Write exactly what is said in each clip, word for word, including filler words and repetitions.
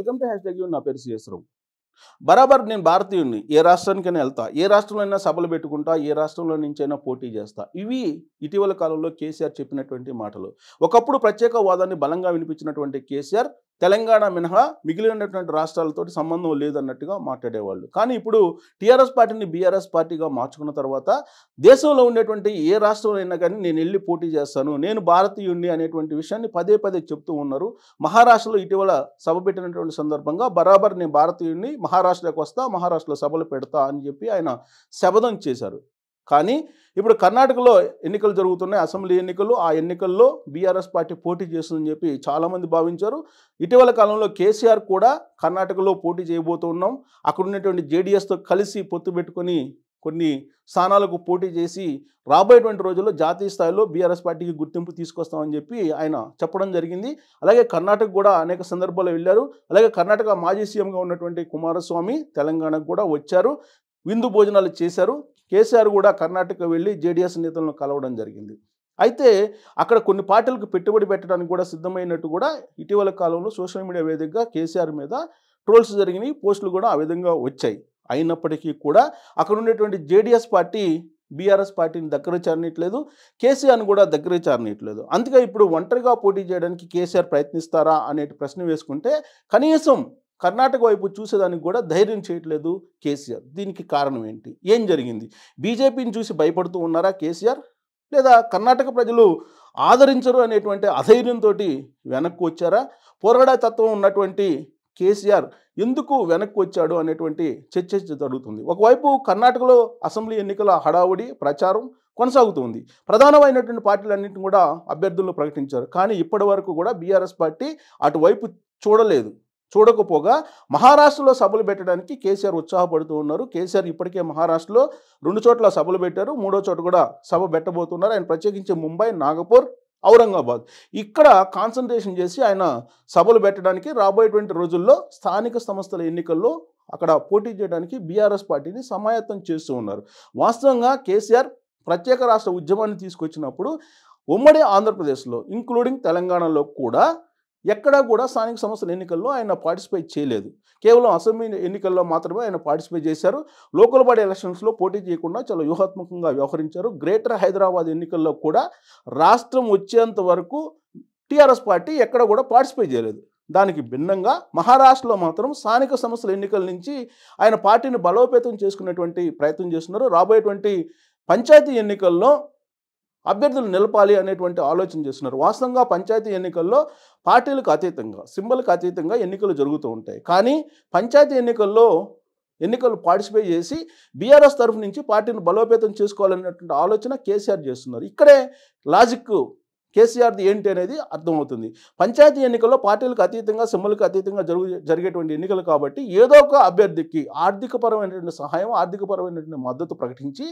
Welcome to hash tag you. నా పేరు CS రావు. బరాబర్ నేను భారతీయుని, ఏ రాష్ట్రానికైనా వెళ్తా, ఏ రాష్ట్రంలో అయినా సభలు పెట్టుకుంటా, ఏ రాష్ట్రంలో నుంచైనా పోటీ చేస్తా. ఇవి ఇటీవల కాలంలో కేసీఆర్ చెప్పినటువంటి మాటలు. ఒకప్పుడు ప్రత్యేక వాదాన్ని బలంగా వినిపించినటువంటి కేసీఆర్ తెలంగాణ మినహా మిగిలినటువంటి రాష్ట్రాలతో సంబంధం లేదన్నట్టుగా మాట్లాడేవాళ్ళు. కానీ ఇప్పుడు టీఆర్ఎస్ పార్టీని బీఆర్ఎస్ పార్టీగా మార్చుకున్న తర్వాత దేశంలో ఉండేటువంటి ఏ రాష్ట్రంలో అయినా కానీ నేను వెళ్ళి పోటీ చేస్తాను, నేను భారతీయుణ్ణి అనేటువంటి విషయాన్ని పదే పదే చెప్తూ ఉన్నారు. మహారాష్ట్రలో ఇటీవల సభ పెట్టినటువంటి సందర్భంగా బరాబర్ నేను భారతీయుణ్ణి, మహారాష్ట్రకు వస్తా, మహారాష్ట్రలో సభలు పెడతా అని చెప్పి ఆయన శపథం చేశారు. కానీ ఇప్పుడు కర్ణాటకలో ఎన్నికలు జరుగుతున్నాయి, అసెంబ్లీ ఎన్నికలు. ఆ ఎన్నికల్లో బీఆర్ఎస్ పార్టీ పోటీ చేస్తుందని చెప్పి చాలామంది భావించారు. ఇటీవల కాలంలో కేసీఆర్ కూడా కర్ణాటకలో పోటీ చేయబోతున్నాం, అక్కడ ఉన్నటువంటి జేడీఎస్తో కలిసి పొత్తు పెట్టుకొని కొన్ని స్థానాలకు పోటీ చేసి రాబోయేటువంటి రోజుల్లో జాతీయ స్థాయిలో బీఆర్ఎస్ పార్టీకి గుర్తింపు తీసుకొస్తామని చెప్పి ఆయన చెప్పడం జరిగింది. అలాగే కర్ణాటక కూడా అనేక సందర్భాల్లో వెళ్ళారు. అలాగే కర్ణాటక మాజీ సీఎంగా ఉన్నటువంటి కుమారస్వామి తెలంగాణకు కూడా వచ్చారు, విందు భోజనాలు చేశారు. కేసీఆర్ కూడా కర్ణాటక వెళ్ళి జేడీఎస్ నేతలను కలవడం జరిగింది. అయితే అక్కడ కొన్ని పార్టీలకు పెట్టుబడి పెట్టడానికి కూడా సిద్ధమైనట్టు కూడా ఇటీవల కాలంలో సోషల్ మీడియా వేదికగా కేసీఆర్ మీద ట్రోల్స్ జరిగినాయి, పోస్టులు కూడా ఆ విధంగా వచ్చాయి. అయినప్పటికీ కూడా అక్కడ ఉండేటువంటి జేడీఎస్ పార్టీ బీఆర్ఎస్ పార్టీని దగ్గర చేరనీయట్లేదు, కేసీఆర్ని కూడా దగ్గర చేరనీయట్లేదు. అందుకే ఇప్పుడు ఒంటరిగా పోటీ చేయడానికి కేసీఆర్ ప్రయత్నిస్తారా అనే ప్రశ్న వేసుకుంటే కనీసం కర్ణాటక వైపు చూసేదానికి కూడా ధైర్యం చేయట్లేదు కేసీఆర్. దీనికి కారణం ఏంటి? ఏం జరిగింది? బీజేపీని చూసి భయపడుతూ ఉన్నారా కేసీఆర్? లేదా కర్ణాటక ప్రజలు ఆదరించరు అనేటువంటి అధైర్యంతో వెనక్కు వచ్చారా? పోరాడే తత్వం ఉన్నటువంటి కేసీఆర్ ఎందుకు వెనక్కి వచ్చాడు అనేటువంటి చర్చ జరుగుతుంది. ఒకవైపు కర్ణాటకలో అసెంబ్లీ ఎన్నికల హడావుడి ప్రచారం కొనసాగుతుంది. ప్రధానమైనటువంటి పార్టీలన్నింటినీ కూడా అభ్యర్థులను ప్రకటించారు. కానీ ఇప్పటి వరకు కూడా బీఆర్ఎస్ పార్టీ అటువైపు చూడలేదు. చూడకపోగా మహారాష్ట్రలో సభలు పెట్టడానికి కేసీఆర్ ఉత్సాహపడుతూ ఉన్నారు. కేసీఆర్ ఇప్పటికే మహారాష్ట్రలో రెండు చోట్ల సభలు పెట్టారు, మూడో చోట కూడా సభ పెట్టబోతున్నారు. ఆయన ప్రత్యేకించి ముంబై, నాగపూర్, ఔరంగాబాద్ ఇక్కడ కాన్సన్ట్రేషన్ చేసి ఆయన సభలు పెట్టడానికి రాబోయేటువంటి రోజుల్లో స్థానిక సంస్థల ఎన్నికల్లో అక్కడ పోటీ చేయడానికి బీఆర్ఎస్ పార్టీని సమాయత్తం చేస్తూ ఉన్నారు. వాస్తవంగా కేసీఆర్ ప్రత్యేక రాష్ట్ర ఉద్యమాన్ని తీసుకొచ్చినప్పుడు ఉమ్మడి ఆంధ్రప్రదేశ్లో ఇంక్లూడింగ్ తెలంగాణలో కూడా ఎక్కడా కూడా స్థానిక సంస్థల ఎన్నికల్లో ఆయన పార్టిసిపేట్ చేయలేదు. కేవలం అసెంబ్లీ ఎన్నికల్లో మాత్రమే ఆయన పార్టిసిపేట్ చేశారు. లోకల్ బాడీ ఎలక్షన్స్లో పోటీ చేయకుండా చాలా వ్యూహాత్మకంగా వ్యవహరించారు. గ్రేటర్ హైదరాబాద్ ఎన్నికల్లో కూడా రాష్ట్రం వచ్చేంత వరకు టీఆర్ఎస్ పార్టీ ఎక్కడ కూడా పార్టిసిపేట్ చేయలేదు. దానికి భిన్నంగా మహారాష్ట్రలో మాత్రం స్థానిక సంస్థల ఎన్నికల నుంచి ఆయన పార్టీని బలోపేతం చేసుకునేటువంటి ప్రయత్నం చేస్తున్నారు. రాబోయేటువంటి పంచాయతీ ఎన్నికల్లో అభ్యర్థులు నిలపాలి అనేటువంటి ఆలోచన చేస్తున్నారు. వాస్తవంగా పంచాయతీ ఎన్నికల్లో పార్టీలకు అతీతంగా, సింబల్కు అతీతంగా ఎన్నికలు జరుగుతూ ఉంటాయి. కానీ పంచాయతీ ఎన్నికల్లో ఎన్నికలు పార్టిసిపేట్ చేసి బీఆర్ఎస్ తరఫు నుంచి పార్టీని బలోపేతం చేసుకోవాలనేటువంటి ఆలోచన కేసీఆర్ చేస్తున్నారు. ఇక్కడే లాజిక్ కేసీఆర్ది ఏంటి అనేది అర్థమవుతుంది. పంచాయతీ ఎన్నికల్లో పార్టీలకు అతీతంగా, సింబల్కు అతీతంగా జరుగు జరిగేటువంటి ఎన్నికలు కాబట్టి ఏదో ఒక అభ్యర్థికి ఆర్థికపరమైనటువంటి సహాయం, ఆర్థికపరమైనటువంటి మద్దతు ప్రకటించి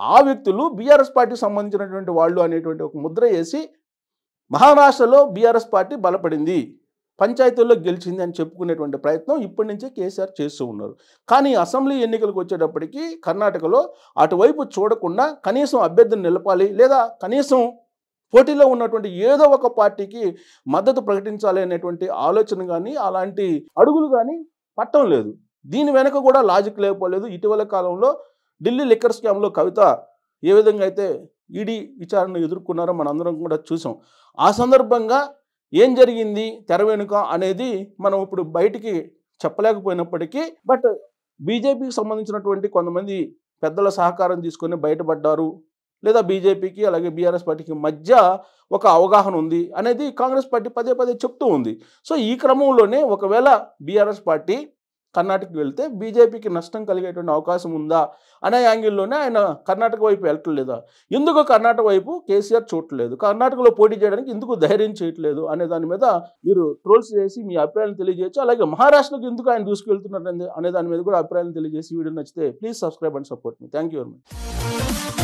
ఆ వ్యక్తులు బీఆర్ఎస్ పార్టీకి సంబంధించినటువంటి వాళ్ళు అనేటువంటి ఒక ముద్ర వేసి మహారాష్ట్రలో బీఆర్ఎస్ పార్టీ బలపడింది, పంచాయతీల్లో గెలిచింది అని చెప్పుకునేటువంటి ప్రయత్నం ఇప్పటి నుంచే కేసీఆర్ చేస్తూ ఉన్నారు. కానీ అసెంబ్లీ ఎన్నికలకు వచ్చేటప్పటికి కర్ణాటకలో అటువైపు చూడకుండా కనీసం అభ్యర్థిని నిలపాలి, లేదా కనీసం పోటీలో ఉన్నటువంటి ఏదో ఒక పార్టీకి మద్దతు ప్రకటించాలి అనేటువంటి ఆలోచన కానీ, అలాంటి అడుగులు కానీ పట్టడం లేదు. దీని వెనుక కూడా లాజిక్ లేకపోలేదు. ఇటీవల కాలంలో ఢిల్లీ లిక్కర్ స్కామ్లో కవిత ఏ విధంగా అయితే ఈడీ విచారణ ఎదుర్కొన్నారో మనందరం కూడా చూసాం. ఆ సందర్భంగా ఏం జరిగింది తెర వెనుక అనేది మనం ఇప్పుడు బయటికి చెప్పలేకపోయినప్పటికీ, బట్ బీజేపీకి సంబంధించినటువంటి కొంతమంది పెద్దల సహకారం తీసుకొని బయటపడ్డారు, లేదా బీజేపీకి అలాగే బీఆర్ఎస్ పార్టీకి మధ్య ఒక అవగాహన ఉంది అనేది కాంగ్రెస్ పార్టీ పదే పదే చెప్తూ ఉంది. సో ఈ క్రమంలోనే ఒకవేళ బీఆర్ఎస్ పార్టీ కర్ణాటకకి వెళ్తే బీజేపీకి నష్టం కలిగేటువంటి అవకాశం ఉందా అనే యాంగిల్లోనే ఆయన కర్ణాటక వైపు వెళ్ళట్లేదా? ఎందుకు కర్ణాటక వైపు కేసీఆర్ చూడట్లేదు? కర్ణాటకలో పోటీ చేయడానికి ఎందుకు ధైర్యం చేయట్లేదు అనే దాని మీద మీరు ట్రోల్స్ చేసి మీ అభిప్రాయాలను తెలియజేయచ్చు. అలాగే మహారాష్ట్రకు ఎందుకు ఆయన దూసుకువెళ్తున్నారు అనే దాని మీద కూడా అభిప్రాయాలను తెలియజేసి వీడియో నచ్చితే please subscribe and support me. Thank you very much.